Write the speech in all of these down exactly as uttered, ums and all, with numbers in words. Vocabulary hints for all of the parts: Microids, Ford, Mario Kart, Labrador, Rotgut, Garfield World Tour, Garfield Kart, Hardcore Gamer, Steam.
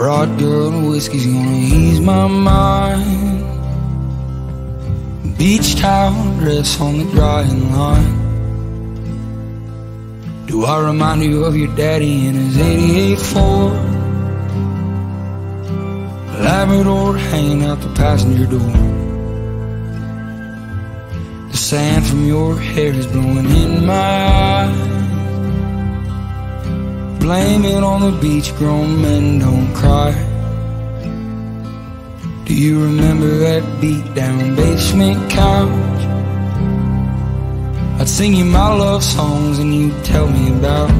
Rotgut whiskey's gonna ease my mind. Beach towel dress on the drying line. Do I remind you of your daddy in his eighty-eight Ford? Labrador hanging out the passenger door. The sand from your hair is blowing in my eyes. Blame it on the beach, grown men don't cry. Do you remember that beat down basement couch? I'd sing you my love songs and you'd tell me about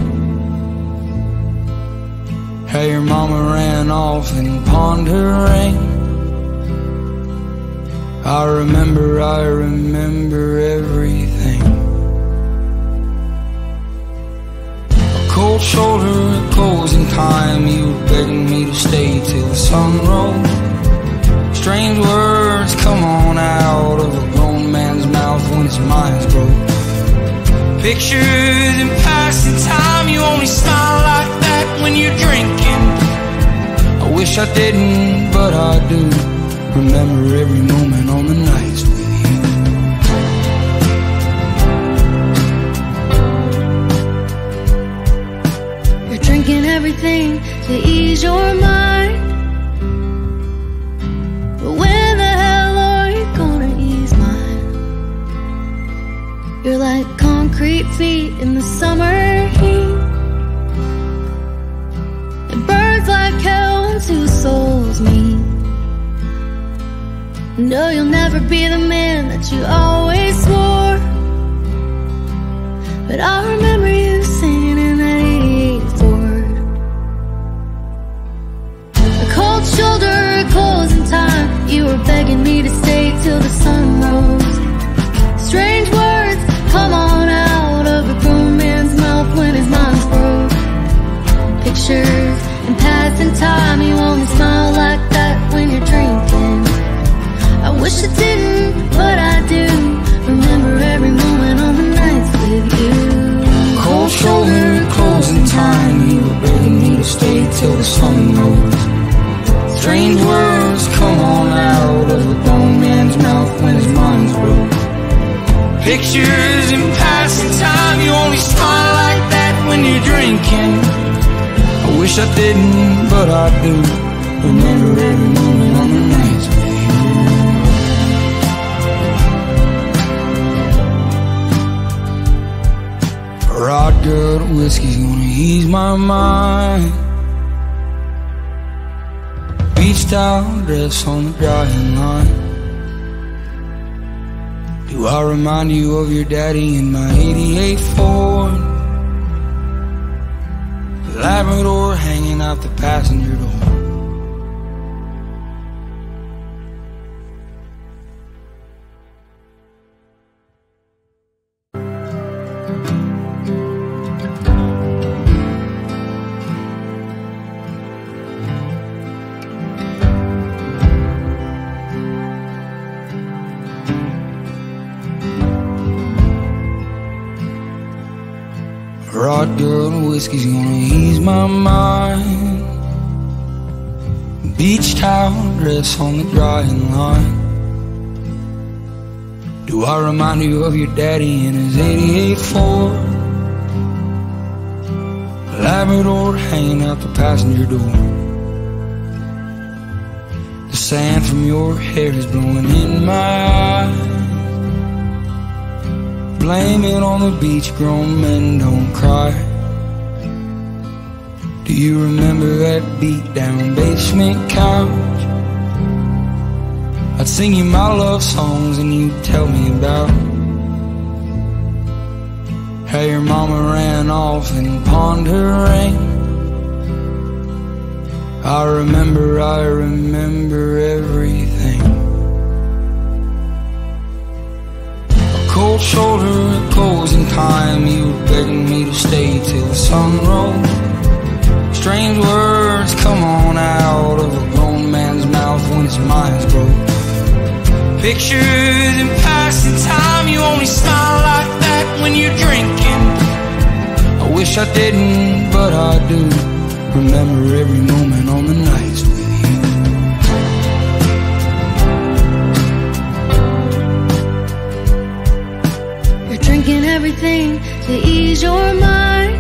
how your mama ran off and pawned her ring. I remember, I remember everything. Cold shoulder, it goes in time. You begging me to stay till the sun rose. Strange words come on out of a grown man's mouth when his mind's broke. Pictures and passing time, you only smile like that when you're drinking. I wish I didn't, but I do. Remember every moment on the nights with you. Drinking everything to ease your mind, but when the hell are you gonna ease mine? You're like concrete feet in the summer heat. It burns like hell when two souls meet. No, you'll never be the man that you always swore, but I remember you singing in that shoulder, clothes in time. You were begging me to stay till the sun rose. Strange words come on out of a grown man's mouth when his mind's broke. Pictures and passing time, you only smile like that when you're drinking. I wish I didn't, but I do. Remember every moment on the nights with you. Cold shoulder, clothes in time. You were begging me to stay till the sun rose. Strange words come on out of a grown man's mouth when his mind's broke. Pictures and passing time, you only smile like that when you're drinking. I wish I didn't, but I do. Remember every moment on the nights with you. Rotgut whiskey's gonna ease my mind. Beach towel dress on the drying line. Do I remind you of your daddy in my eighty-eight Ford? The Labrador hanging out the passenger door. Rotgut whiskey's gonna ease my mind. Beach towel dress on the drying line. Do I remind you of your daddy in his eighty-eight Ford? Labrador hanging out the passenger door. The sand from your hair is blowing in my eyes. Blame it on the beach, grown men don't cry. Do you remember that beat down basement couch? I'd sing you my love songs and you'd tell me about how your mama ran off and pawned her ring. I remember, I remember everything. Cold shoulder, it goes in time. You were begging me to stay till the sun rose. Strange words. come on out of a grown man's mouth when his mind's broke. Pictures and passing time, you only smile like that when you're drinking. I wish I didn't, but I do. Remember every moment on the nights with you. You're drinking everything to ease your mind,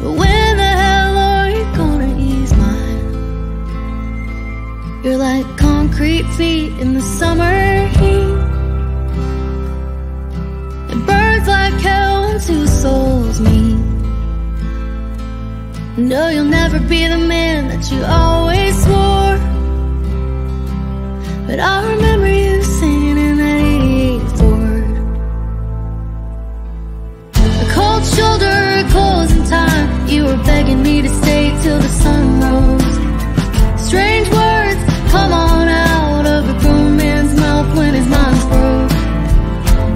but when the hell are you gonna ease mine? You're like concrete feet in the summer heat, and burns like hell when two souls meet. No, you'll never be the man that you always swore, but I remember you singing in that eighty-eight Ford. A cold shoulder, a closing time, you were begging me to stay till the sun rose. Strange words come on out of a grown man's mouth when his mind's broke.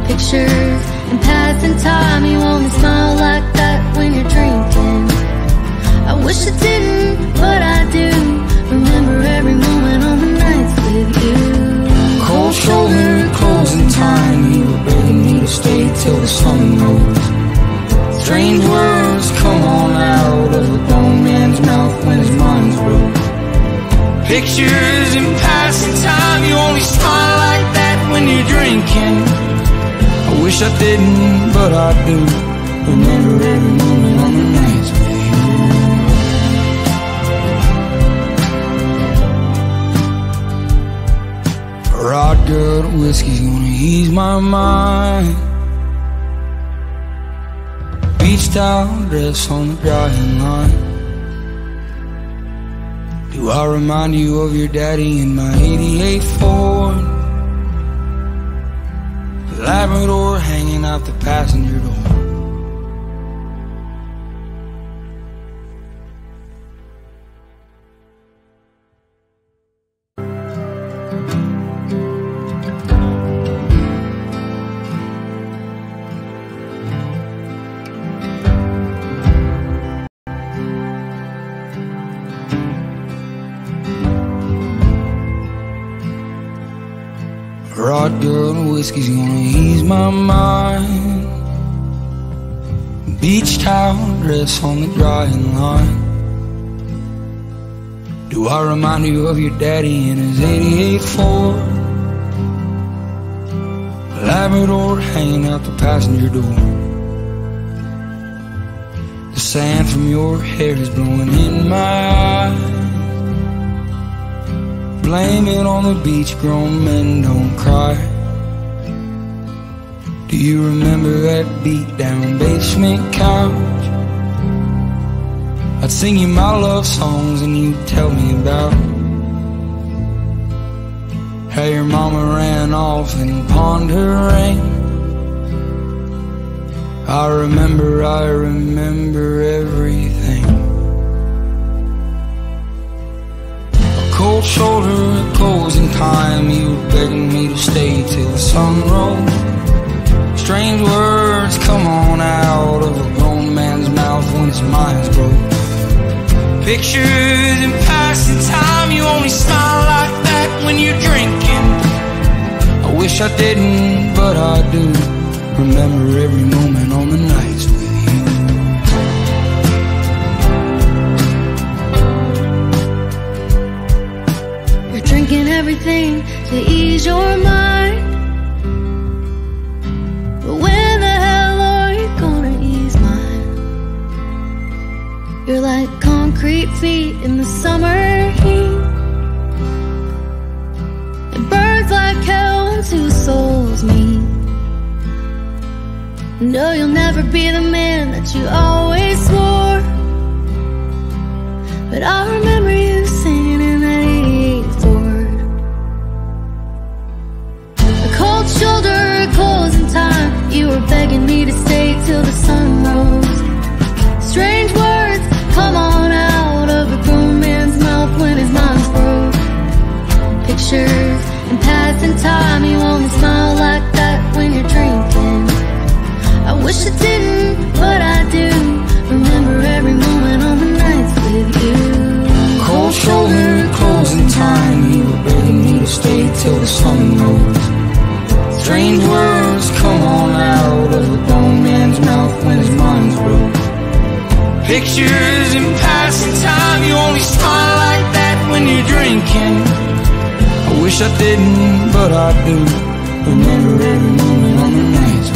Pictures and passing time, you only smile like that when you're drinking. I wish I didn't, but I do. Remember every moment on the nights with you. Cold shoulder, closing time, you were begging me to stay till the sun rose. Strange words come on out of a grown man's mouth when his mind's broke. Pictures and passing time, you only smile like that when you're drinking. I wish I didn't, but I do. Remember every moment on the nights with you. Rotgut whiskey's gonna ease my mind. Beached out, dress on the drying line. Do I remind you of your daddy in my eighty-eight Ford? The Labrador hanging out the passenger door. Rotgut whiskey's gonna ease my mind. Beach towel, dress on the drying line. Do I remind you of your daddy in his eighty-eight Ford? Labrador hanging out the passenger door. The sand from your hair is blowing in my eyes. Blame it on the beach, grown men don't cry. Do you remember that beat down basement couch? I'd sing you my love songs and you'd tell me about how your mama ran off and pawned her ring. I remember, I remember everything. Cold shoulder, closing time, you were begging me to stay till the sun rose. Strange words come on out of a grown man's mouth when his mind's broke. Pictures and passing time, you only smile like that when you're drinking. I wish I didn't, but I do. Remember every moment on the nights with you. Drinking everything to ease your mind, but when the hell are you gonna ease mine? You're like concrete feet in the summer heat, and burns like hell when two souls meet. No, you'll never be the man that you always swore, but I remember you singing in that eighty-eight Ford. Cold shoulder, closing time, you were begging me to stay till the sun rose. Strange words come on out of a grown man's mouth when his mind's broke. Pictures and passing time, you only smile like that when you're drinking. I wish I didn't, but I do. Remember every moment on the nights we pictures and passing time. You only smile like that when you're drinking. I wish I didn't, but I do. Remember every moment on the nights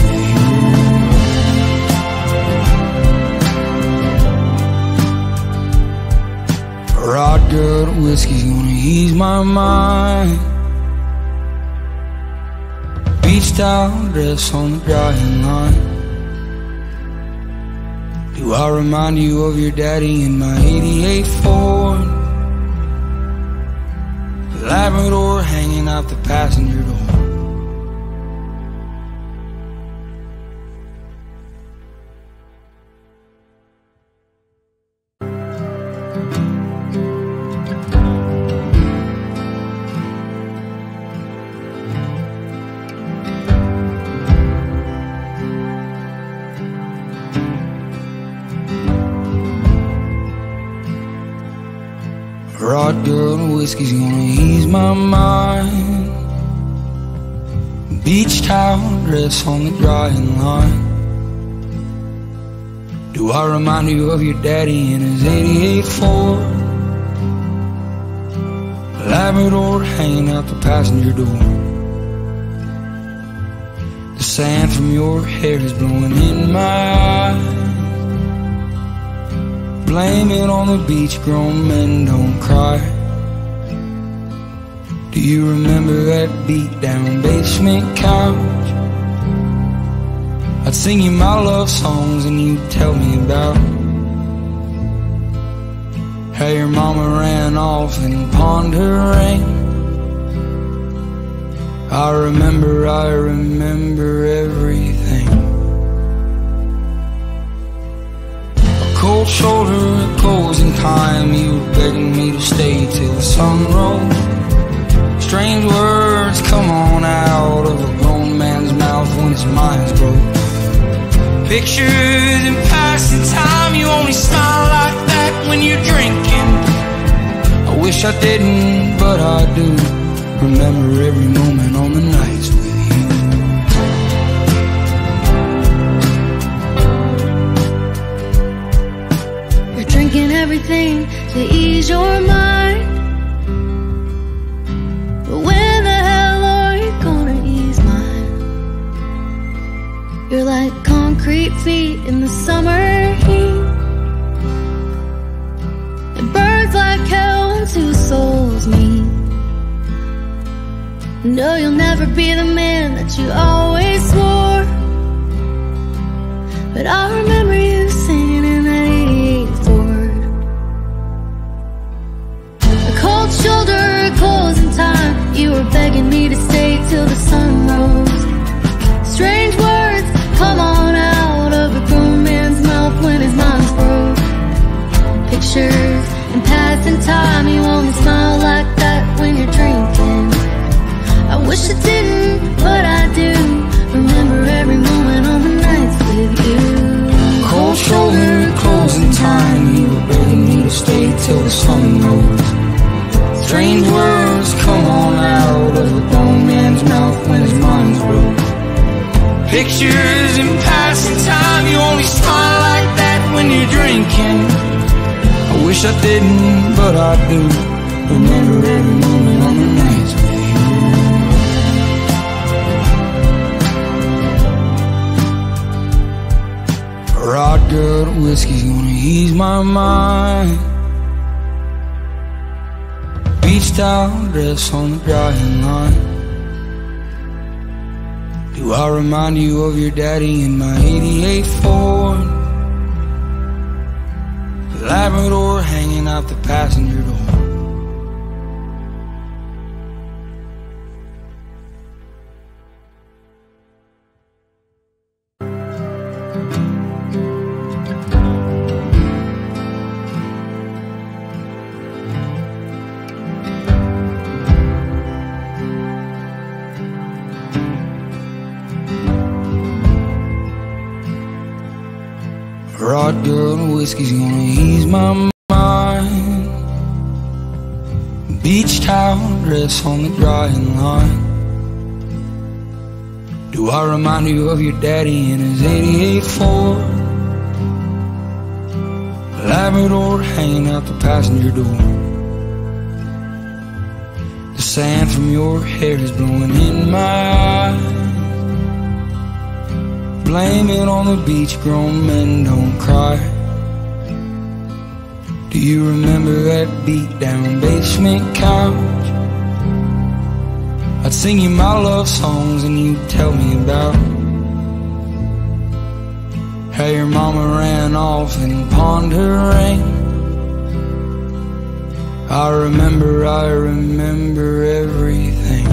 with you. Rotgut whiskey's gonna ease my mind. Beach towel dress on the drying line. Do I remind you of your daddy in my eighty-eight Ford? The Labrador hanging out the passenger door. Rotgut whiskey's gonna ease my mind. Beach towel dress on the drying line. Do I remind you of your daddy in his eighty-eight Ford? Labrador hanging out the passenger door. The sand from your hair is blowing in my eyes. Blame it on the beach, grown men don't cry. Do you remember that beat down basement couch? I'd sing you my love songs and you'd tell me about how your mama ran off and pawned her ring. I remember, I remember everything. Cold shoulder, it goes in time. You were begging me to stay till the sun rose. Strange words come on out of a grown man's mouth when his mind's broke. Pictures and passing time. You only smile like that when you're drinking. I wish I didn't, but I do. Remember every moment on the nights with you. Drinking everything to ease your mind. But when the hell are you gonna ease mine? You're like concrete feet in the summer heat, and burns like hell when two souls meet. No, you'll never be the man that you always swore, but I remember you singing in that eighty-eight Ford. Shoulder close in time. You were begging me to stay till the sun rose. Strange words come on out of a grown man's mouth when his mind's broke. Pictures and passing time. You only smile like that when you're drinking. I wish I didn't, but I do. Remember every moment on the nights with you. Cold shoulder close in time. You were begging me to stay till the sun rose. Strange words come on out of a grown man's mouth when his mind's broke. Pictures and passing time. You only smile like that when you're drinking. I wish I didn't, but I do. Remember every moment on the nights with you. Rotgut whiskey's gonna ease my mind. Beach towel dress on the drying line. Do I remind you of your daddy in my eighty-eight Ford? The Labrador hanging out the passenger door. Rotgut whiskey's gonna ease my mind. Beach towel dress on the drying line. Do I remind you of your daddy in his eighty-eight Ford? Labrador hanging out the passenger door. The sand from your hair is blowing in my eyes. Blame it on the beach, grown men don't cry. Do you remember that beat down basement couch? I'd sing you my love songs and you'd tell me about how your mama ran off and pawned her ring. I remember, I remember everything.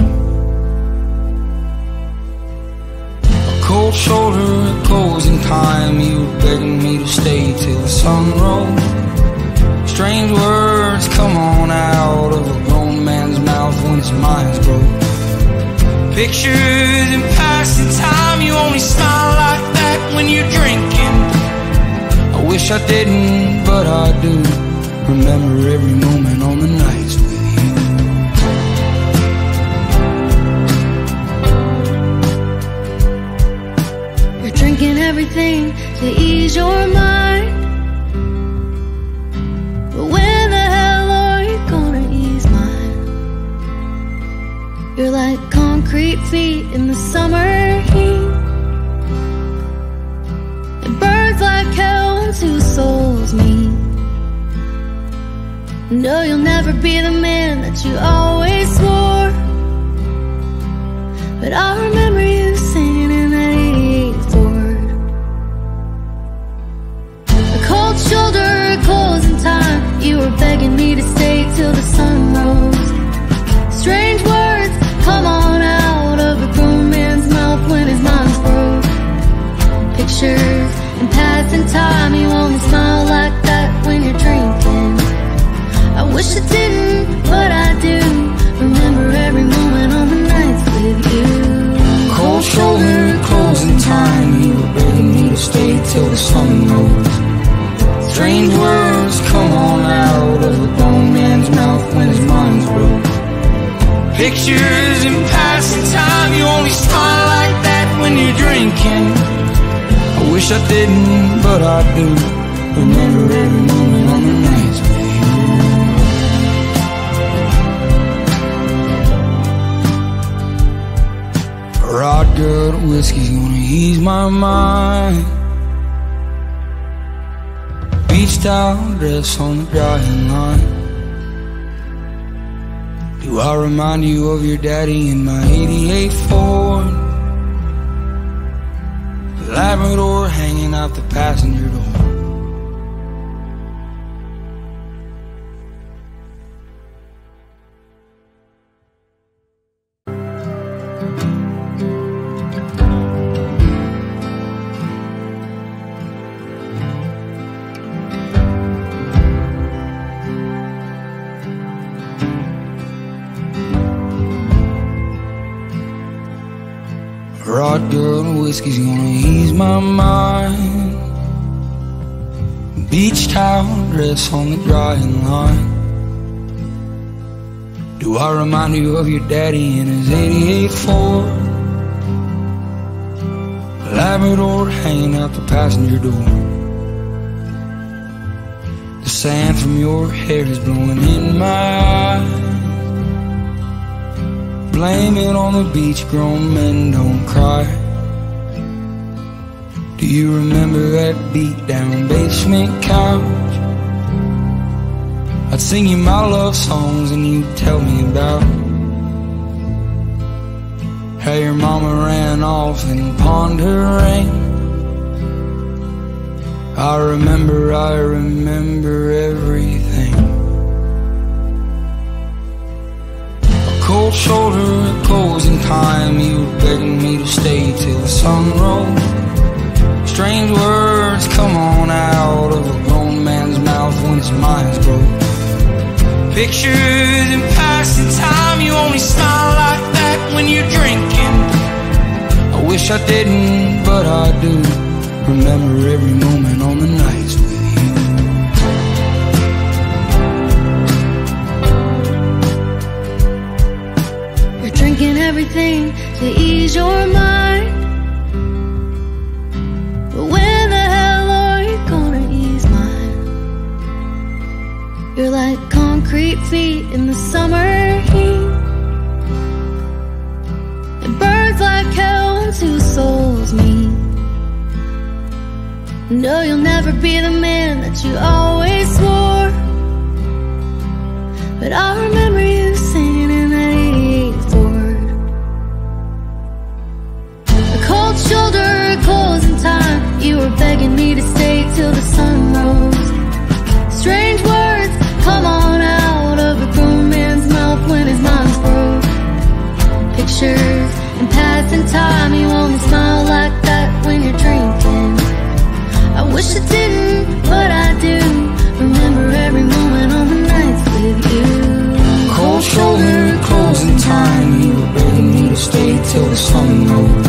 A cold shoulder, a closing time. You were begging me to stay till the sun rose. Strange words come on out of a grown man's mouth when his mind's broke. Pictures and passing time. You only smile like that when you're drinking. I wish I didn't, but I do. Remember every moment on the nights with you. You're drinking everything to ease your mind, but when the hell are you gonna ease mine? You're like concrete feet in the summer heat, and burns like hell two souls meet. No, you'll never be the man that you always swore, but I remember you singing in that eighty-eight Ford. A cold shoulder, a closing time. You were begging me to stay till the sun rose. Strange words come on out of a grown man's mouth when his mind's broke. Pictures and passing time, you only smile like that when you're drinking. I wish I didn't, but I do. Remember every moment on the nights with you. Cold shoulder, closing time. You were begging me to stay till the sun rose. Strange words come on out of a grown man's mouth when his mind's broke. Pictures and passing time. You only smile like that when you're drinking. I wish I didn't, but I do. Remember every moment on the nights with you. Rotgut whiskey's gonna ease my mind. Beach towel dress on the drying line. Do I remind you of your daddy in my eighty-eight Ford? Labrador hanging out the passenger door. Rotgut whiskey's gonna ease my mind. Beach towel dress on the drying line. Do I remind you of your daddy in his eighty-eight Ford? Labrador hanging out the passenger door. The sand from your hair is blowing in my eyes. Blame it on the beach, grown men don't cry. Do you remember that beat down basement couch? I'd sing you my love songs and you'd tell me about how your mama ran off and pawned her ring. I remember, I remember everything. Cold shoulder, a closing time. You were begging me to stay till the sun rose. Strange words come on out of a grown man's mouth when his mind's broke. Pictures and passing time. You only smile like that when you're drinking. I wish I didn't, but I do. Remember every moment on the nights with you. Drinking everything to ease your mind, but when the hell are you gonna ease mine? You're like concrete feet in the summer heat, it burns like hell when two souls meet. No, you'll never be the man that you always swore, but I remember you singing in that eighty-eight Ford. A cold shoulder, a closing time, you were begging me to stay till the sun rose. Strange words come on out of a grown man's mouth when his mind's broke. Pictures and passing time, you only smile like that when you're drinking. I wish I didn't, but I do. Remember every moment on the nights with you. Cold shoulder, closing time, you were begging me to stay till the sun rose.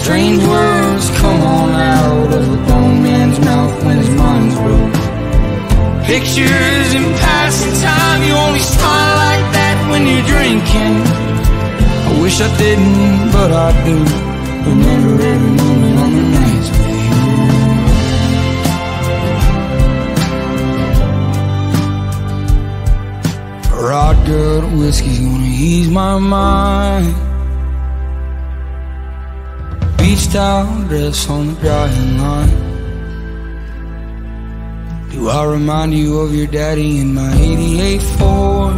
Strange words come on out of a grown man's mouth when his mind's broke. Pictures and passing time, you only smile like that when you're drinking. I wish I didn't, but I do. Remember every moment on the nights with you. Rotgut whiskey's gonna ease my mind. Beach towel dress on the drying line. Do I remind you of your daddy in my eighty-eight Ford?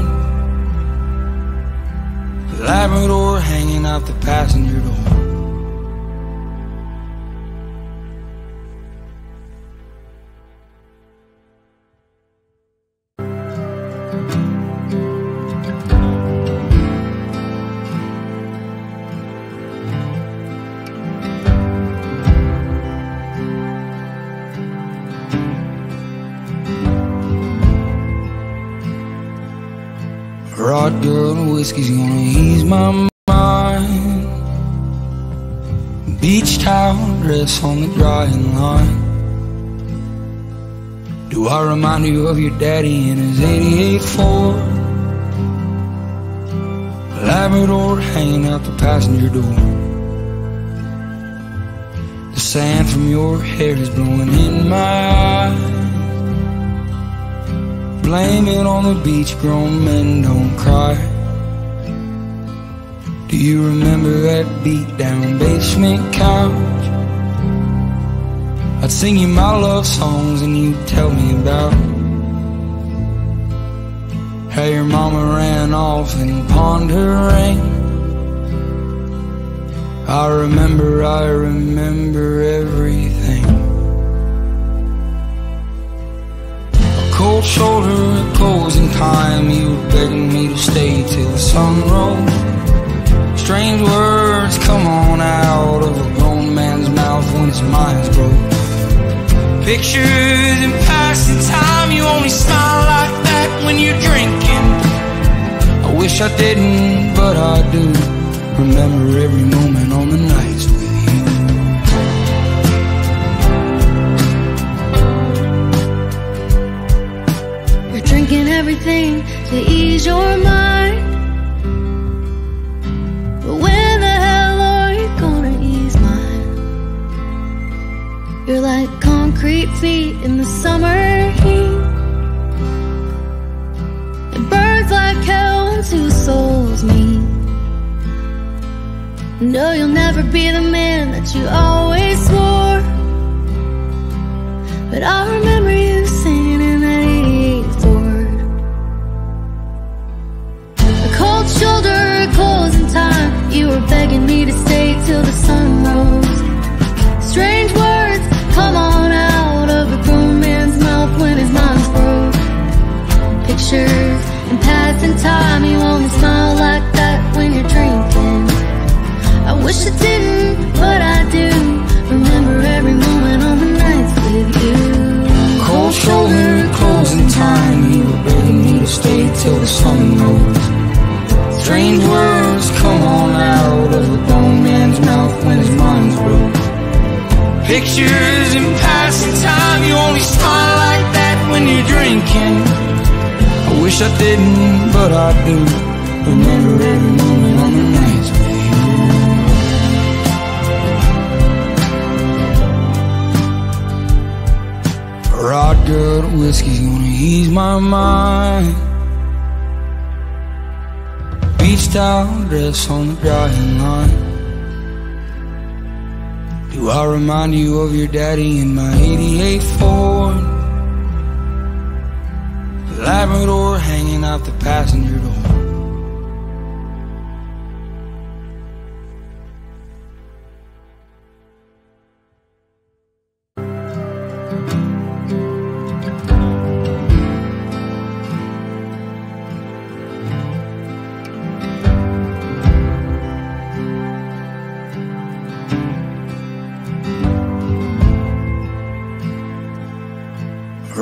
The Labrador hanging out the passenger door. Rotgut whiskey's gonna ease my mind. Beach towel dress on the drying line. Do I remind you of your daddy in his eighty-eight Ford? Labrador hanging out the passenger door. The sand from your hair is blowing in my eyes. Blame it on the beach, grown men don't cry. Do you remember that beat down basement couch? I'd sing you my love songs and you'd tell me about how your mama ran off and pawned her ring. I remember, I remember everything. Cold shoulder, closing time, you were begging me to stay till the sun rose. Strange words come on out of a grown man's mouth when his mind's broke. Pictures and passing time, you only smile like that when you're drinking. I wish I didn't, but I do. Remember every moment on the nights with you. Drinking everything to ease your mind, but when the hell are you gonna ease mine? You're like concrete feet in the summer heat, it burns like hell when two souls meet. No, you'll never be the man that you always swore, but I remember you singing in that eighty-eight Ford. Cold shoulder, closing time, you were begging me to stay till the sun rose. Strange words come on out of a grown man's mouth when his mind's broke. Pictures and passing time, you only smile like that when you're drinking. I wish I didn't, but I do. Remember every moment on the nights with you. Cold shoulder, closing time, you were begging me to stay till the sun rose. Strange words come on out of a grown man's mouth when his mind's broke. Pictures and passing time, you only smile like that when you're drinking. I wish I didn't, but I do. Remember every moment on the nights with you. Rotgut girl, the whiskey's gonna ease my mind. Beach towel dress on the drying line. Do I remind you of your daddy in my eighty-eight Ford? The Labrador hanging out the passenger door.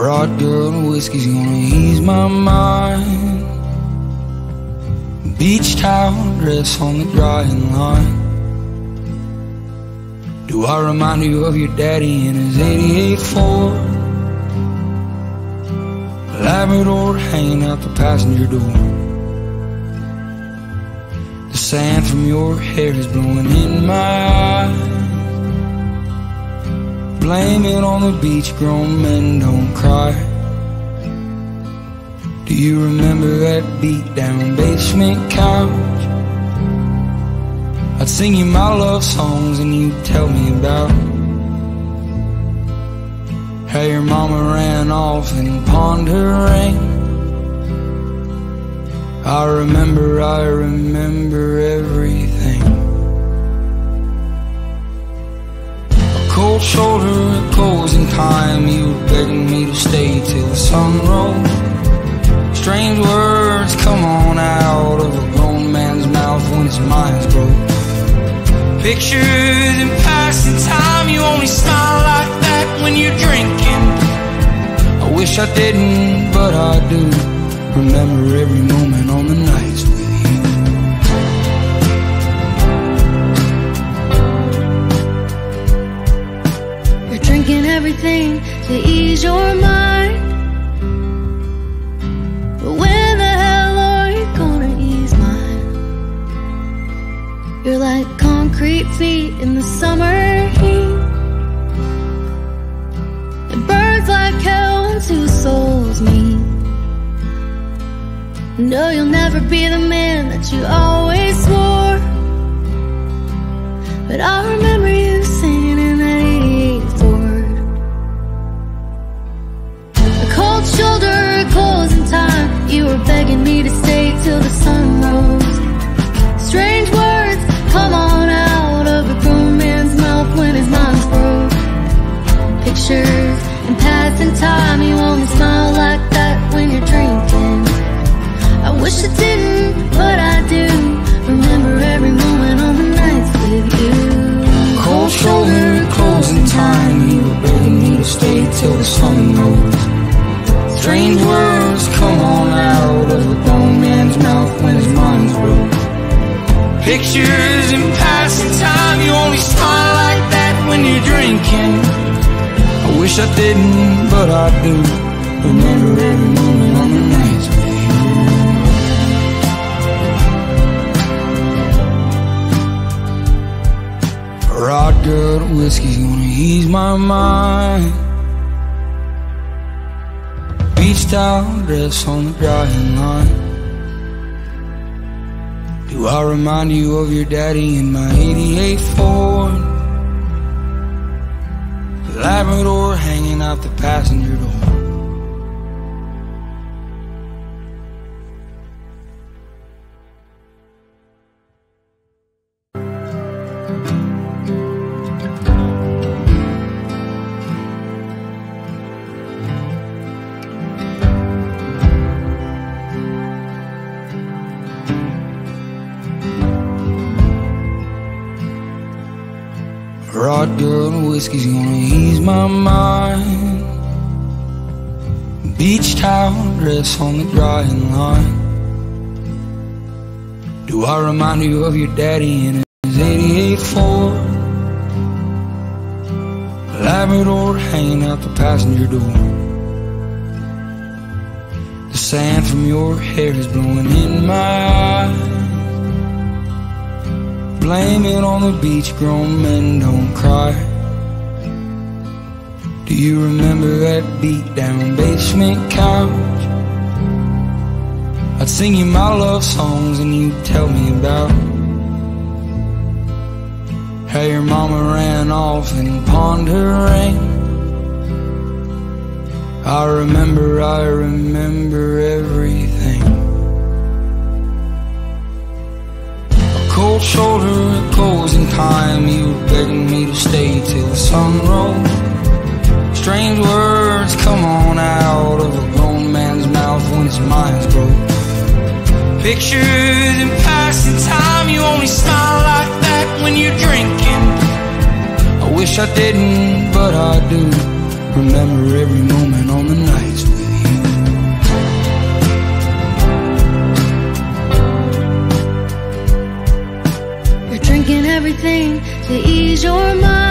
Rotgut whiskey's gonna ease my mind. Beach towel dress on the drying line. Do I remind you of your daddy in his eighty-eight Ford? Labrador hanging out the passenger door. The sand from your hair is blowing in my eyes. Blame it on the beach, grown men don't cry. Do you remember that beat down basement couch? I'd sing you my love songs and you'd tell me about how your mama ran off and pawned her ring. I remember, I remember everything. Cold shoulder, it goes in time. You were begging me to stay till the sun rose. Strange words come on out of a grown man's mouth when his mind's broke. Pictures and passing time, you only smile like that when you're drinking. I wish I didn't, but I do. Remember every moment on the nights with you. Drinking everything to ease your mind. But when the hell are you gonna ease mine? You're like concrete feet in the summer heat, and burns like hell when two souls meet. No, you'll never be the man that you always swore, but I remember you singing in that eighty-eight Ford. Shoulder close in time, you were begging me to stay till the sun rose. Strange words come on out of a grown man's mouth when his mind's broke. Pictures and passing time, you only smile like that when you're drinking. I wish I didn't, but I do. Remember every moment on the nights with you. Cold shoulder close in time, you were begging me to stay till the sun rose. Strange words come on out of a grown man's mouth when his mind's broke. Pictures and passing time, you only smile like that when you're drinking. I wish I didn't, but I do. Remember every moment on the nights with you. Rotgut whiskey's gonna ease my mind. Beach towel dress on the drying line. Do I remind you of your daddy in my eighty-eight Ford? The Labrador hanging out the passenger door. Rotgut whiskey's gonna ease my mind. Beach towel dress on the drying line. Do I remind you of your daddy in his eighty-eight Ford? Labrador hanging out the passenger door. The sand from your hair is blowing in my eyes. Blame it on the beach, grown men don't cry. Do you remember that beat-down basement couch? I'd sing you my love songs and you'd tell me about how your mama ran off and pawned her ring. I remember, I remember everything. A cold shoulder, a closing time, you were begging me to stay till the sun rose. Strange words come on out of a grown man's mouth when his mind's broke. Pictures and passing time, you only smile like that when you're drinking. I wish I didn't, but I do. Remember every moment on the nights with you. You're drinking everything to ease your mind,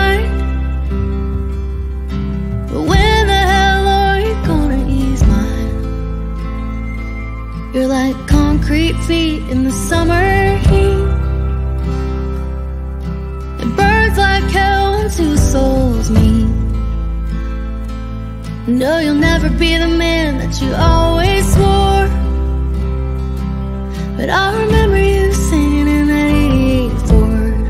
but when the hell are you gonna ease mine? You're like concrete feet in the summer heat, and burns like hell when two souls meet. No, you'll never be the man that you always swore, but I remember you singing in that eighty-eight Ford.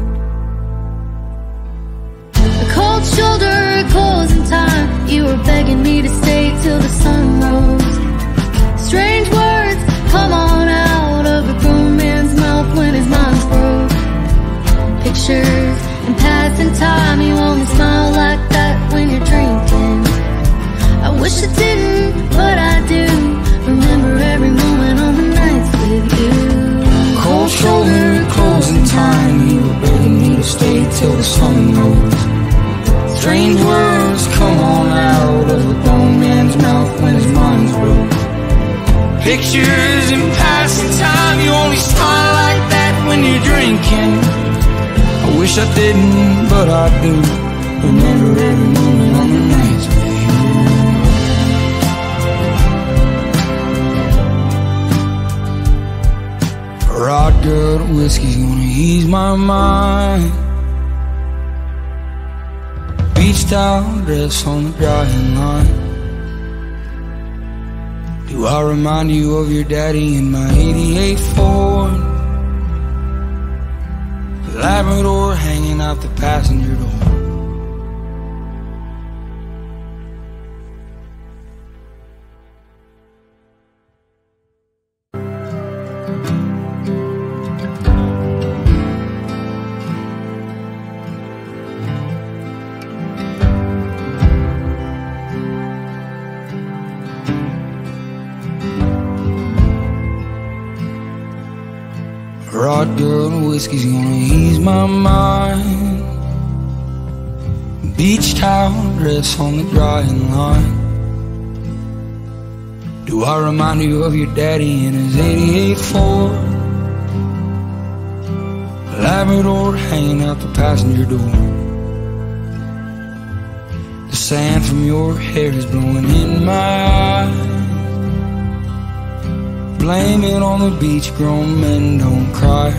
A cold shoulder, a closing time, you were begging me to stay till the sun rose. Strange words come on when his mind's broke. Pictures and passing time, you only smile like that when you're drinking. I wish I didn't, but I do. Remember every moment on the nights with you. Cold shoulder, closing time, you were begging me to stay till the sun rose. Strange words come on out of a grown man's mouth when his mind's broke. Pictures and passing time, you only smile like that when you're drinking. I wish I didn't, but I do. Remember every moment on the nights with you. Rotgut whiskey's gonna ease my mind. Beach towel dress on the drying line. Do I remind you of your daddy in my eighty-eight Ford? The Labrador hanging out the passenger door. Rotgut whiskey's gonna ease my mind. Beach towel dress on the drying line. Do I remind you of your daddy in his eighty-eight Ford? Labrador hanging out the passenger door. The sand from your hair is blowing in my eyes. Blame it on the beach, grown men don't cry.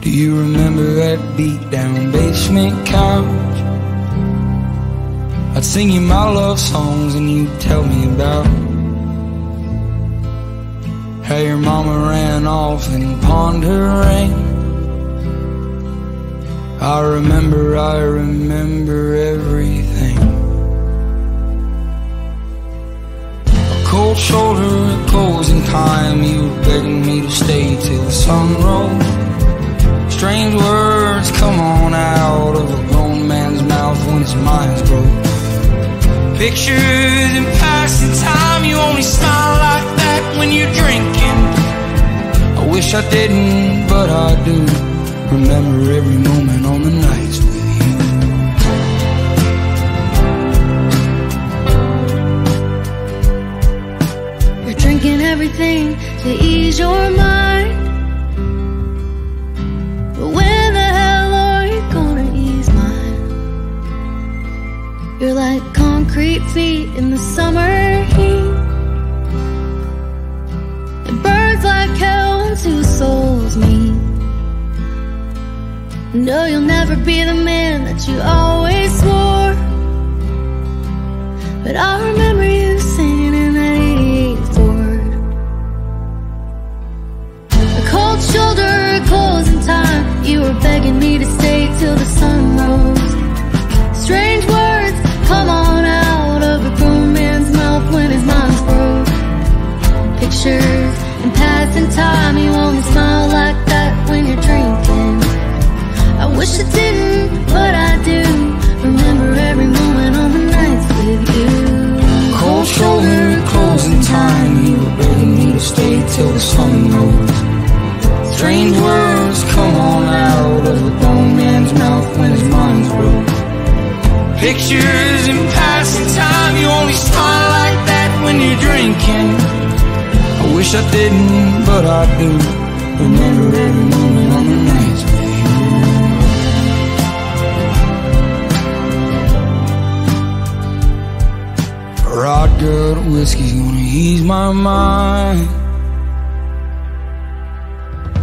Do you remember that beat-down basement couch? I'd sing you my love songs and you'd tell me about how your mama ran off and pawned her ring. I remember, I remember everything. Cold shoulder, closing time, you were begging me to stay till the sun rose. Strange words come on out of a grown man's mouth when his mind's broke. Pictures and passing time, you only smile like that when you're drinking. I wish I didn't, but I do. Remember every moment on the nights with you. Drinking everything to ease your mind, but when the hell are you gonna ease mine? You're like concrete feet in the summer heat, and burns like hell when two souls meet. No, you'll never be the man that you always swore, But I remember you singing in that eighty-eight Ford. A cold shoulder, a closing time. You were begging me to stay till the sun rose. Strange words come on out of a grown man's mouth when his mind's broke. Pictures and passing time. You only smile like that when you're drinking. I wish I didn't, but I do. Remember every moment on the nights with you. Cold shoulder, closing time. You were begging me to stay till the sun rose. Strange words come on out of a grown man's mouth when his mind's broke. Pictures and passing time. You only smile like that when you're drinking. I wish I didn't, but I do. Remember every moment on the nights with you. Rotgut whiskey's gonna ease my mind.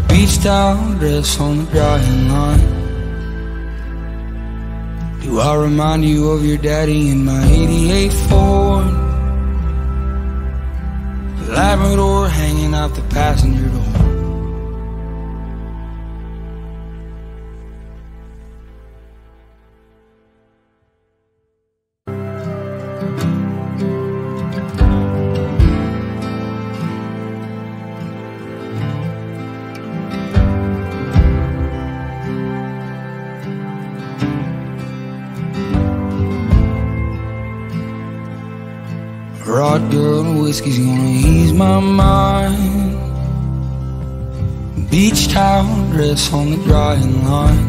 Beach towel dress on the drying line. Do I remind you of your daddy in my eighty-eight Ford? The Labrador hanging out the passenger door. Rotgut whiskey's gonna ease my mind. Beach towel dress on the drying line.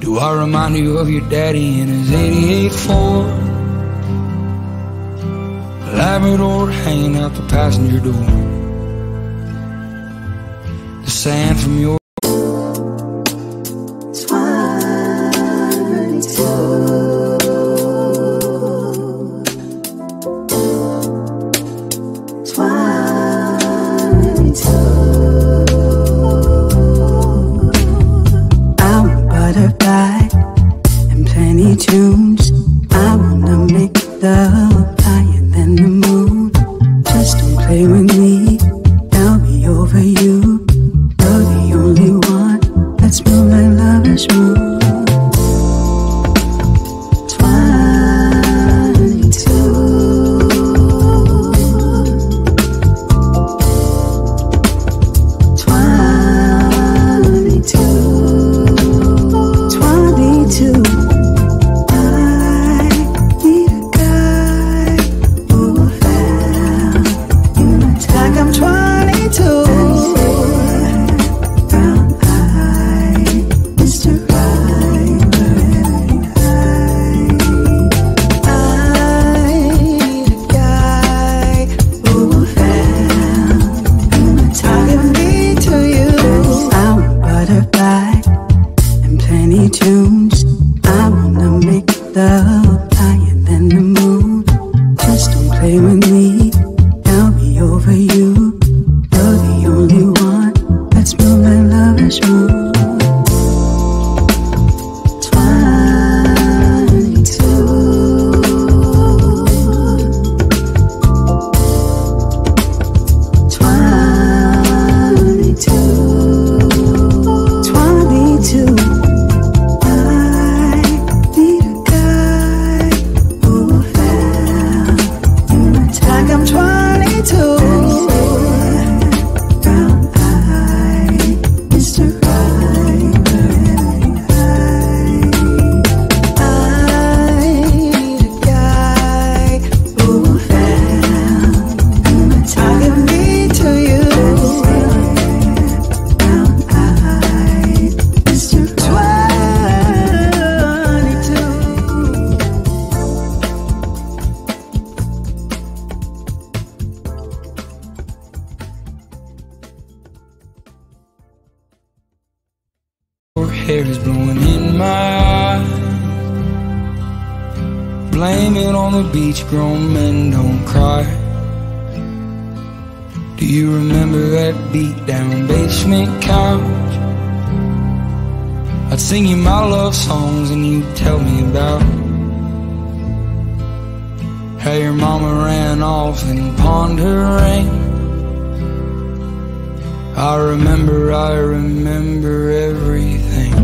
Do I remind you of your daddy in his eighty-eight Ford? Labrador hanging out the passenger door. The sand from your tunes. I wanna make love higher than the moon. Just don't play with me, I'll be over you. You're the only one that's move my lover's mood. Hair is blowing in my eyes. Blame it on the beach, grown men don't cry. Do you remember that beat down basement couch? I'd sing you my love songs and you'd tell me about How your mama ran off and pawned her ring. I remember, I remember everything.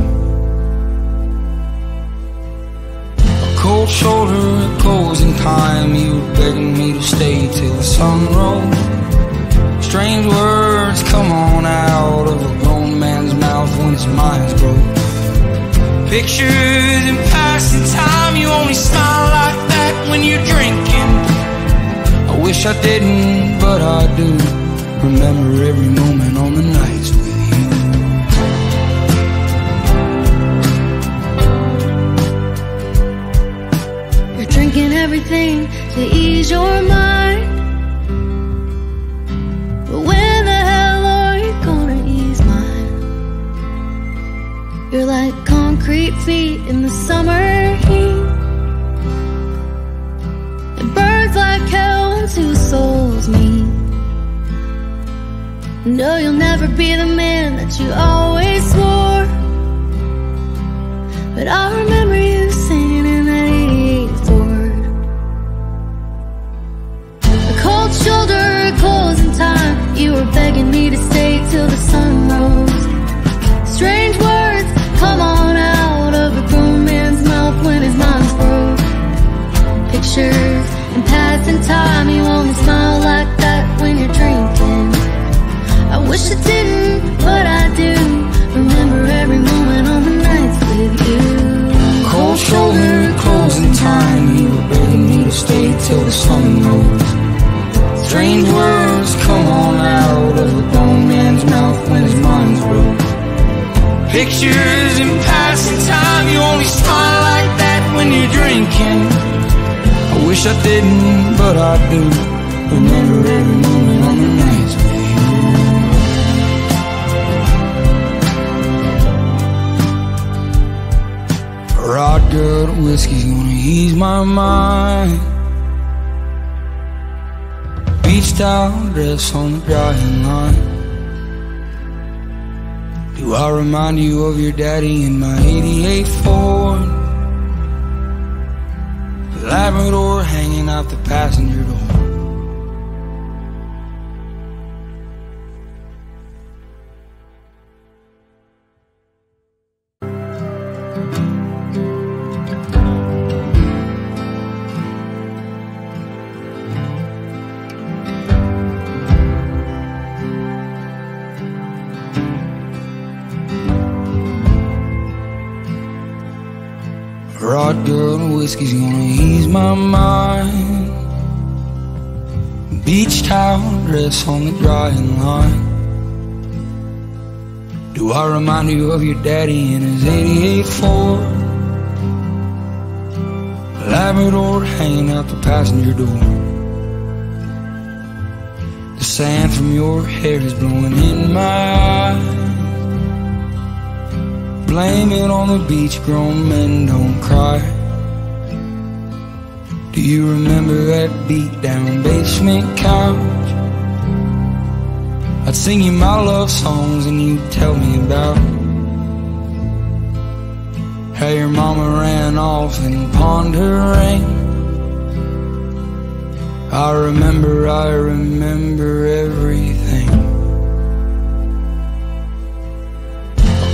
A cold shoulder, a closing time. You were begging me to stay till the sun rose. Strange words come on out of a grown man's mouth when his mind's broke. Pictures and passing time, you only smile like that when you're drinking. I wish I didn't, but I do. Remember every moment on the nights with you. You're drinking everything to ease your mind. But when the hell are you gonna ease mine? You're like concrete feet in the summer heat. It burns like hell when two souls meet. No, you'll never be the man that you always swore. But I remember you singing in that eighty-four. A cold shoulder, a closing time. You were begging me to stay till the sun rose. Strange words come on when his mind's broke. Pictures and passing time, you only smile like that when you're drinking. I wish I didn't, but I do. Remember every moment on the nights with you. Cold shoulder, closing time. You were begging me to stay till the sun rose. Strange words come on out of a grown man's mouth when his mind's broke. Pictures and passing time, you only smile like that when you're drinking. I wish I didn't, but I do. Remember every moment on the nights with you. Rotgut whiskey's gonna ease my mind. Beached out, dress on the drying line. Do I remind you of your daddy in my eighty-eight Ford? The Labrador hanging out the passenger door. Rotgut whiskey's gonna ease my mind. Beach towel, dress on the drying line. Do I remind you of your daddy in his eighty-eight Ford? Labrador hanging out the passenger door. The sand from your hair is blowing in my eyes. Blame it on the beach, grown men don't cry. Do you remember that beat down basement couch? I'd sing you my love songs and you'd tell me about how your mama ran off and pawned her ring. I remember, I remember everything.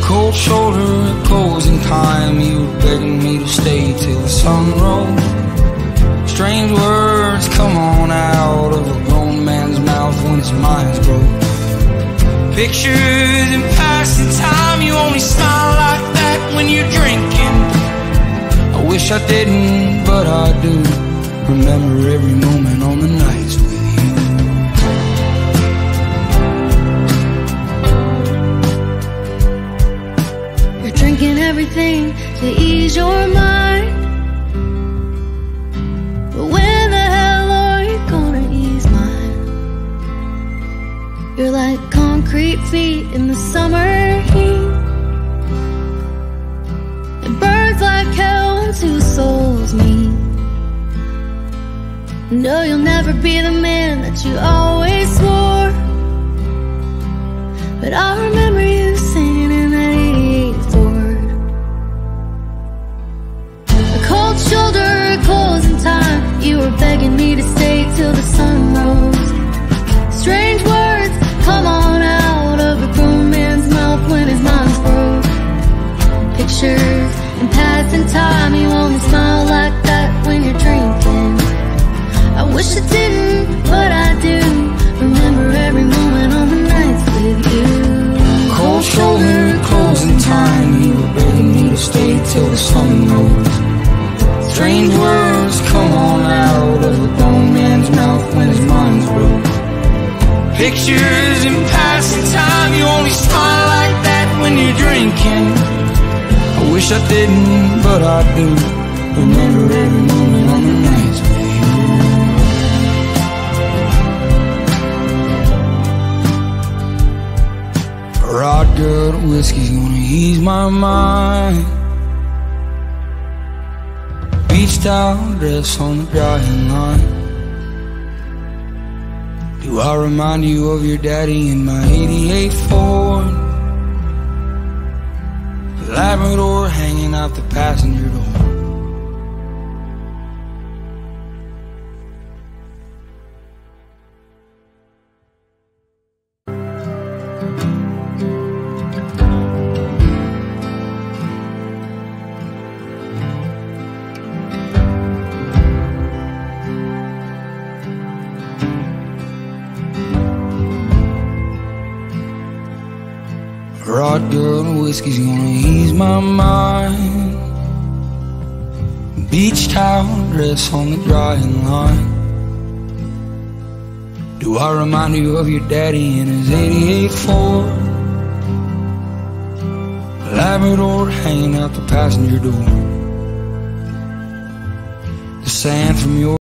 Cold shoulder, a closing time. You were begging me to stay till the sun rose. Strange words come on out of a grown man's mouth when his mind's broke. Pictures and passing time, you only smile like that when you're drinking. I wish I didn't, but I do. Remember every moment on the nights with you. Drinking everything to ease your mind. But when the hell are you gonna ease mine? You're like concrete feet in the summer heat. It burns like hell when two souls meet. No, you'll never be the man that you always swore. But I remember you singing in that eighty-four. Cold shoulder, closing time. You were begging me to stay till the sun rose. Strange words come on out of a grown man's mouth when his mind's broke. Pictures and passing time, you only smile like that when you're drinking. I wish I didn't, but I do. Remember every moment on the nights with you. Cold shoulder, closing time, you were begging me to stay till the sun rose. Strange words come on out of a grown man's mouth when his mind's broke. Pictures and passing time, you only smile like that when you're drinking. I wish I didn't, but I do. Remember every moment on the nights with you. Rotgut whiskey's gonna ease my mind. Beached out, dress on the drying line. Do I remind you of your daddy in my eighty-eight Ford? The Labrador hanging out the passenger door. Rotgut whiskey's gonna ease my mind. Beach towel, dress on the drying line. Do I remind you of your daddy in his eighty-eight Ford? Labrador hanging out the passenger door. The sand from your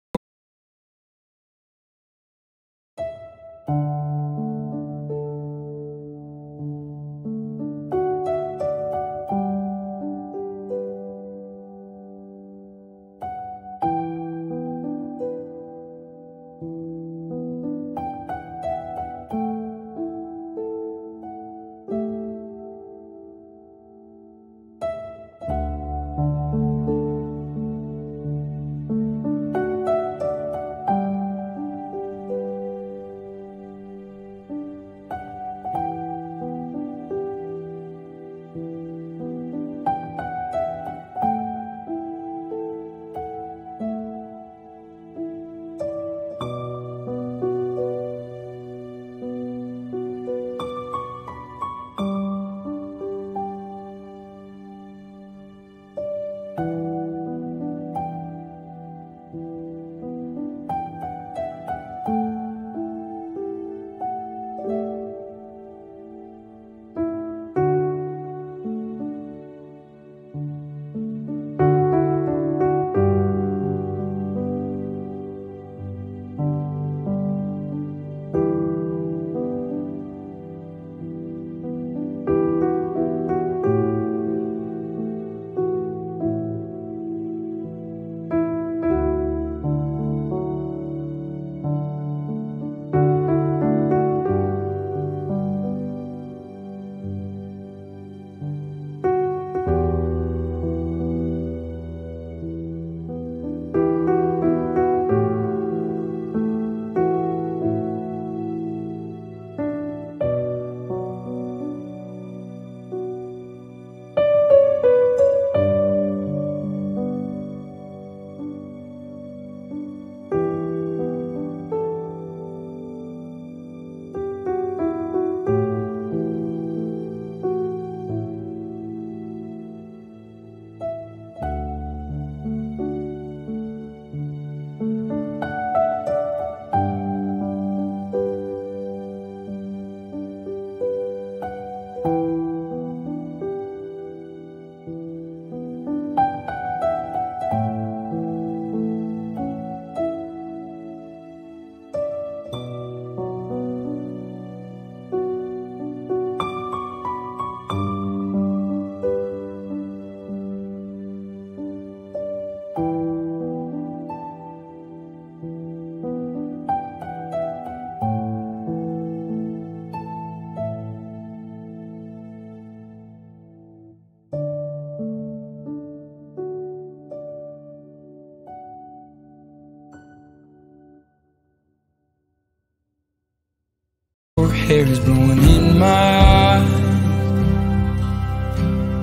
Your hair is blowing in my eyes.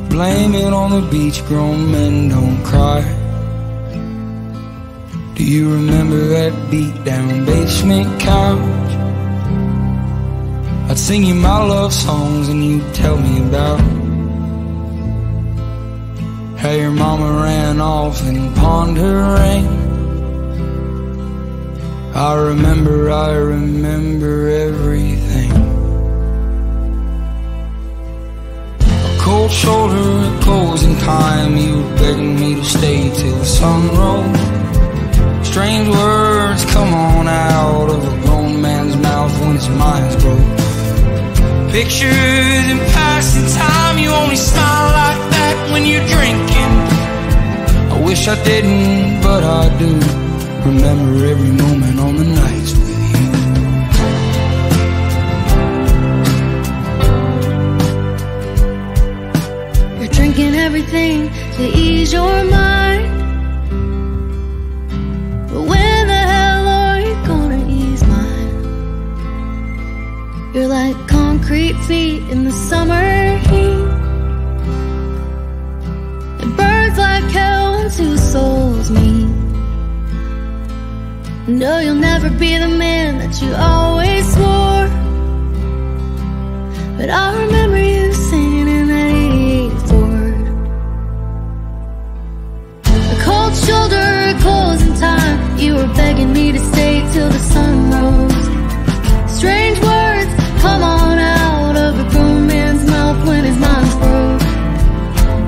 Blame it on the beach, grown men don't cry. Do you remember that beat down basement couch? I'd sing you my love songs and you'd tell me about how your mama ran off and pawned her ring. I remember, I remember everything. A cold shoulder, a closing time. You begged me to stay till the sun rose. Strange words come on out of a grown man's mouth when his mind's broke. Pictures and passing time. You only smile like that when you're drinking. I wish I didn't, but I do. Remember every moment on the nights with you. You're drinking everything to ease your mind, but when the hell are you gonna ease mine? You're like concrete feet in the summer heat, and burns like hell when two souls meet. No, you'll never be the man that you always swore, but I remember you singing in that Ford. A cold shoulder, a closing time. You were begging me to stay till the sun rose. Strange words come on out of a grown man's mouth when his mind's broke.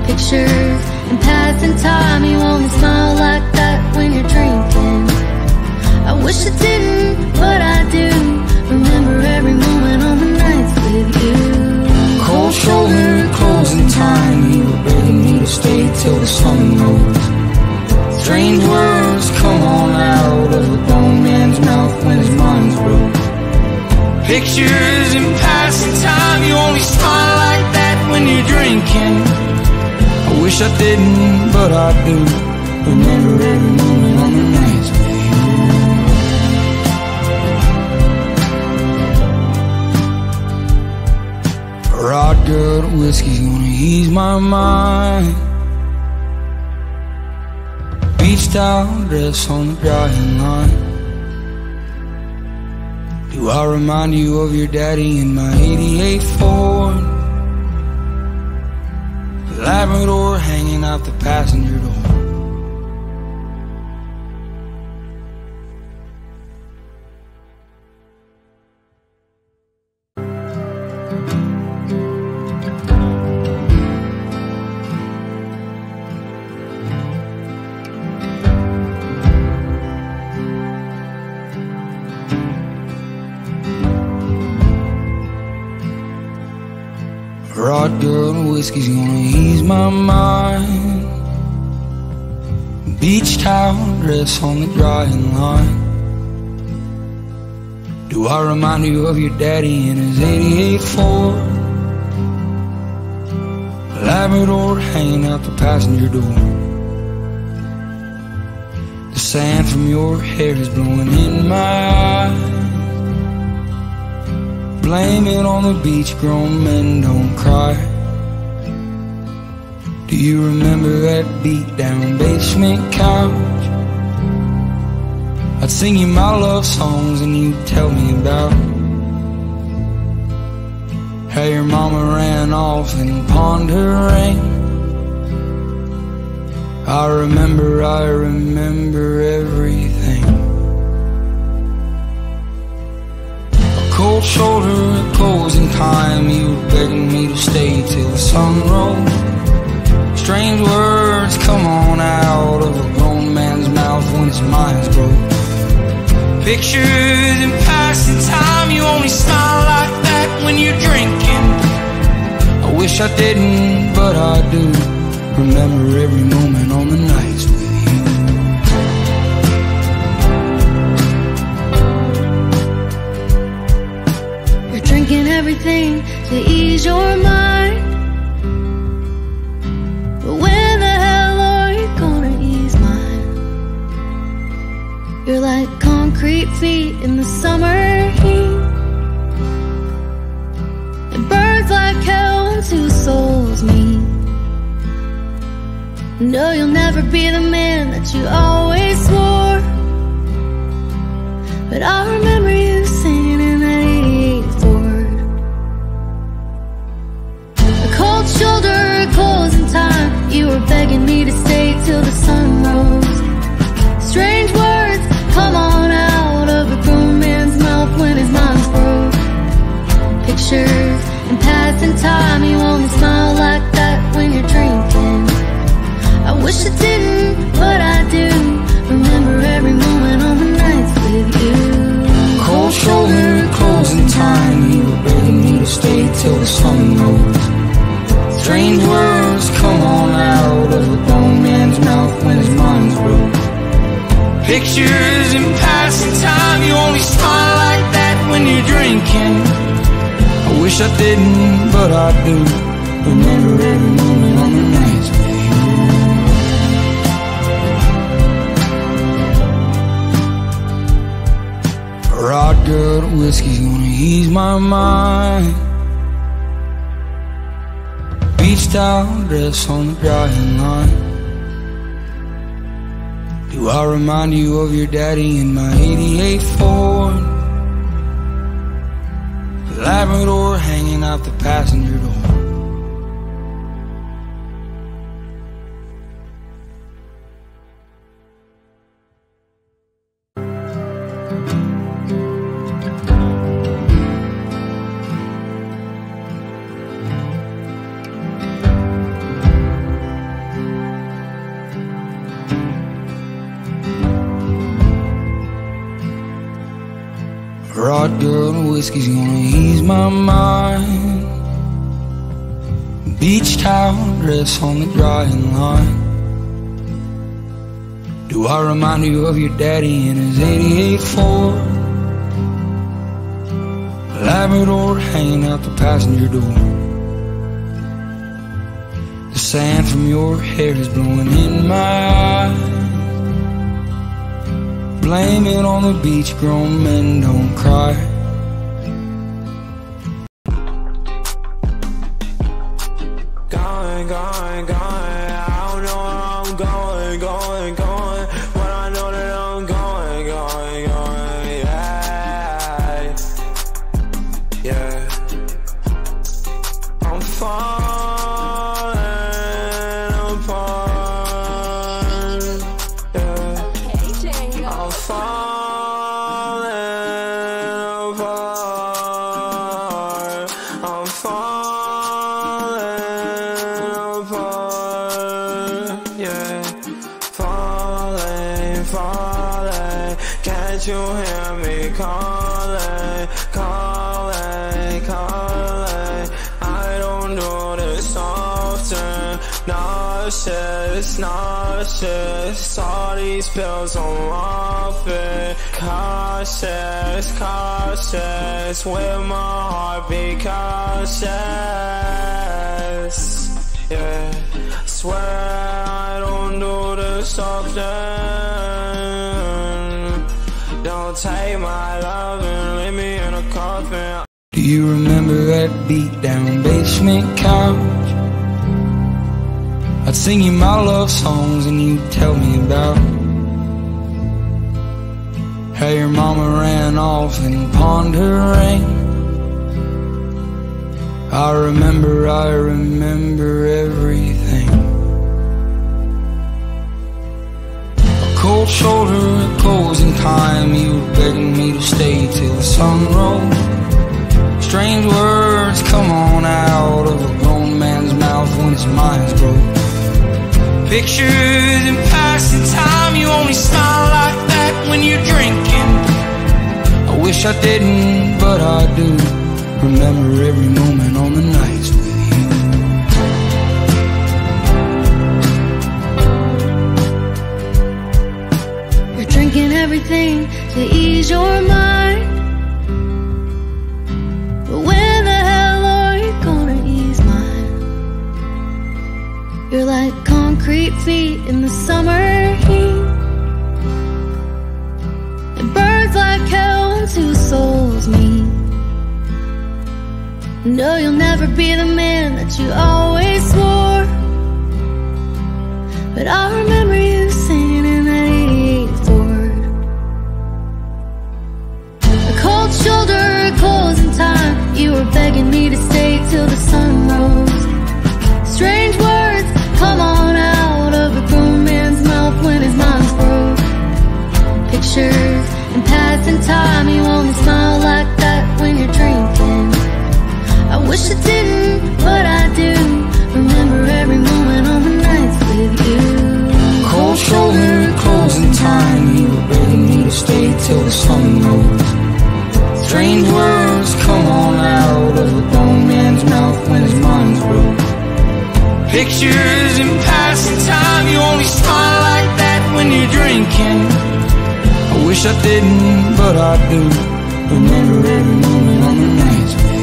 Pictures and passing time. You only smile like that when you're drinking. I wish I didn't, but I do. Remember every moment on the nights with you. Cold shoulder, closing time. You were begging me to stay till the sun rose. Strange words come on out of a grown man's mouth when his mind's broke. Pictures and passing time. You only smile like that when you're drinking. I wish I didn't, but I do. Remember every moment on the nights with you. Rotgut whiskey's gonna ease my mind. Beached out dress on the drying line. Do I remind you of your daddy in my eighty-eight Ford? The Labrador hanging out the passenger door. Rotgut whiskey's gonna ease my mind. Beach towel dress on the drying line. Do I remind you of your daddy in his eighty-eight Ford? Labrador hanging out the passenger door. The sand from your hair is blowing in my eyes. Blame it on the beach, grown men don't cry. Do you remember that beat down basement couch? I'd sing you my love songs and you'd tell me about how your mama ran off and pawned her ring. I remember, I remember everything. Cold shoulder, a closing time. You begged me to stay till the sun rose. Strange words come on out of a grown man's mouth when his mind's broke. Pictures and passing time. You only smile like that when you're drinking. I wish I didn't, but I do. Remember every moment on the nights with you. Everything to ease your mind, but when the hell are you gonna ease mine? You're like concrete feet in the summer heat, when two souls meet. No, you'll never be the man that you always swore, but I remember you singing in that Ford. A cold shoulder, closing time, you were begging me to stay till the sun rose. Strange words come on out of a grown man's mouth when his mind's broke. Pictures and paths and time, you only smile like that when you're drinking. I wish I didn't, but I do remember every moment on the nights with you. Cold shoulder, closing time, you were begging me to stay till the sun rose. Strange words come on out of a grown man's mouth when his mind's broke. Pictures and passing time, you only smile like that when you're drinking. I wish I didn't, but I do remember every moment on the nights with you. Rotgut whiskey's gonna ease my mind. Beached out, dress on the drying line. Do I remind you of your daddy in my eighty-eight Ford? The Labrador hanging out the passenger door. Rotgut whiskey's gonna ease my mind. Beach towel, dress on the drying line. Do I remind you of your daddy in his eighty-eight Ford? Labrador hanging out the passenger door. The sand from your hair is blowing in my eyes. Blame it on the beach, grown men don't cry. Going, going, going, I don't know where I'm going, going, going. When I know that I'm going, going, going, yeah, yeah. I'm falling apart, yeah. I'm falling apart. I'm falling apart. Yeah, falling, falling. Can't you hear me calling, calling, calling? I don't do this often. Nauseous, nauseous. All these pills on often. Cautious, cautious. With my heart be cautious. Yeah, I swear I don't do this often. Don't take my love and leave me in a coffin. Do you remember that beat down basement couch? I'd sing you my love songs and you'd tell me about how your mama ran off and pawned her ring. I remember, I remember everything. A cold shoulder, a closing time, you were begging me to stay till the sun rose. Strange words come on out of a grown man's mouth when his mind's broke. Pictures and passing time, you only smile like that when you're drinking. I wish I didn't, but I do remember every moment on the nights with you. You're drinking everything to ease your mind, but when the hell are you gonna ease mine? You're like concrete feet in the summer heat. It burns like hell when two souls meet. No, you'll never be the man man that you always swore. But I remember you singing in that Ford. A cold shoulder, a closing time. You were begging me to stay till the sun rose. Strange words come on out of a grown man's mouth when his mind's broke. Pictures and passing time. You only smile like that when you're drinking. I wish I didn't, but I do. Remember every moment on the nights with you. Cold shoulder, closing time. You were begging me to stay till the sun rose. Strange words come on out of a grown man's mouth when his mind's broke. Pictures and passing time. You only smile like that when you're drinking. I wish I didn't, but I do. Remember every moment on the nights with you.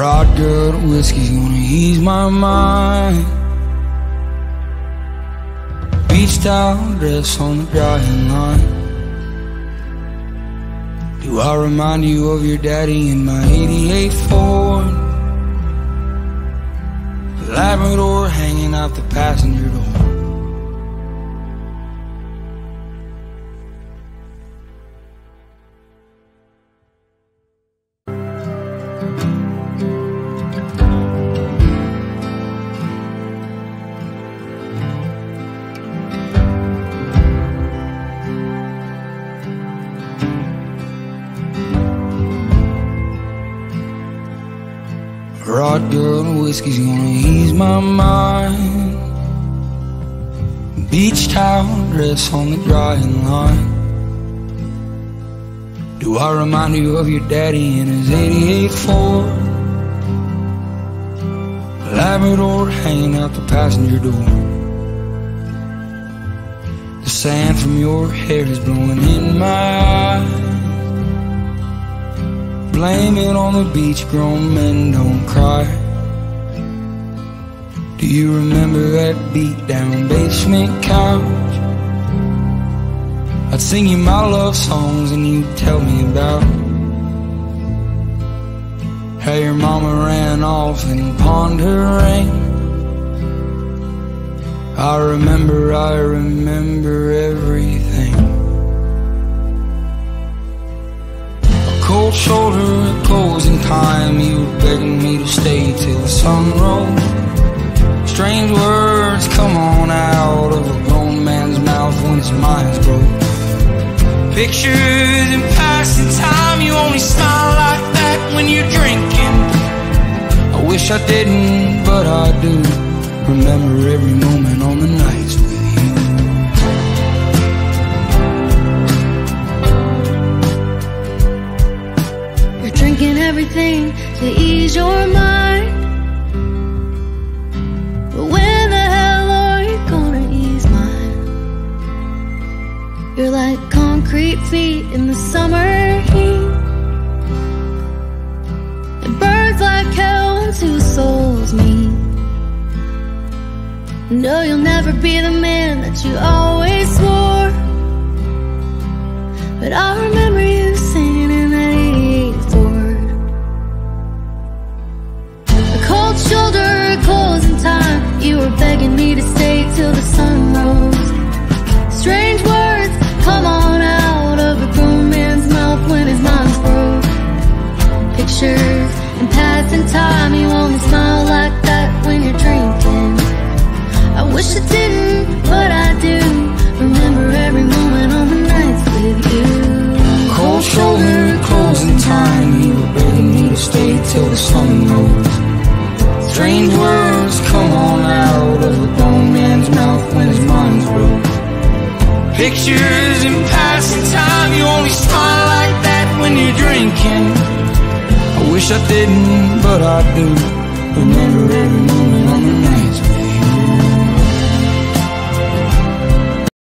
Rotgut whiskey's gonna ease my mind. Beach towel dress on the drying line. Do I remind you of your daddy in my eighty-eight Ford? The Labrador hanging out the passenger door. Rotgut whiskey's gonna ease my mind. Beach towel dress on the drying line. Do I remind you of your daddy in his eighty-eight Ford? Labrador hanging out the passenger door. The sand from your hair is blowing in my eyes. Blame it on the beach, grown men don't cry. Do you remember that beat down basement couch? I'd sing you my love songs and you'd tell me about how your mama ran off and pawned her ring. I remember, I remember everything. Cold shoulder, a closing time. You were begging me to stay till the sun rose. Strange words come on out of a grown man's mouth when his mind's broke. Pictures and passing time. You only smile like that when you're drinking. I wish I didn't, but I do. Remember every moment on the nights with you. Drinking everything to ease your mind. But when the hell are you gonna ease mine? You're like concrete feet in the summer heat. It burns like hell when two souls meet. No, you'll never be the man that you always swore. But I remember you singing in that shoulder, closing time. You were begging me to stay till the sun rose. Strange words come on out of a grown man's mouth when his mind's broke. Pictures and passing time. You only smile like that when you're drinking. I wish I didn't, but I do. Remember every moment on the nights with you. Cold shoulder, closing time. You were begging me to stay till the sun rose. Strange words come on out of a grown man's mouth when his mind's broke. Pictures and passing time. You only smile like that when you're drinking. I wish I didn't, but I do. Remember every moment.